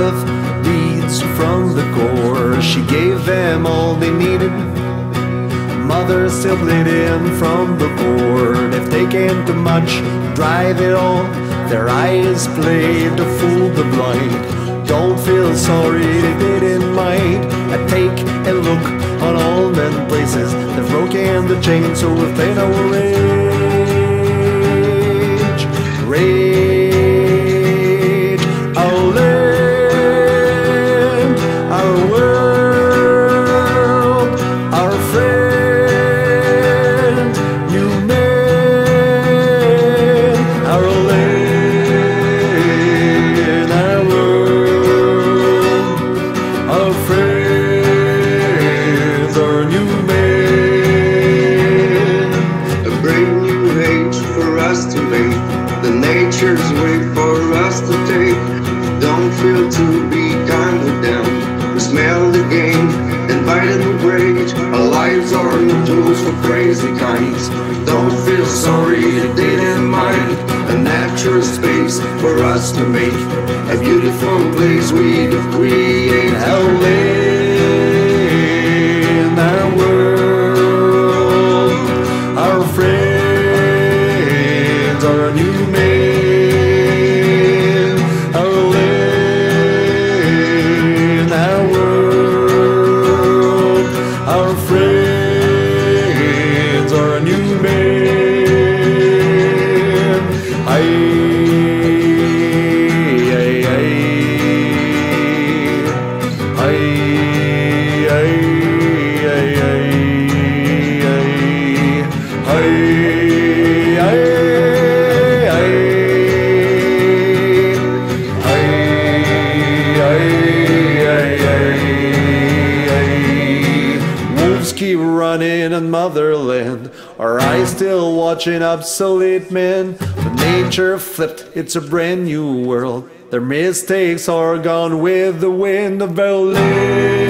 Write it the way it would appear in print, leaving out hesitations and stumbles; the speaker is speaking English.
love reads from the core. She gave them all they needed. Mother still bleeding from the board. If they came to much, drive it all. Their eyes played to fool the blind. Don't feel sorry, they didn't mind. I take a look on all them places that broke in the chain, so if they don't rage, rage, I'll land our world. Nature's way for us to take. Don't feel to be kind with them. We smell the game, invite them to rage. Our lives are no tools for crazy kinds. Don't feel sorry, they didn't mind. A natural space for us to make, a beautiful place we could create. Halloween, our world, our friends, our new man. Keep running on motherland, our eyes still watching obsolete men. But nature flipped, it's a brand new world. Their mistakes are gone with the wind of Berlin.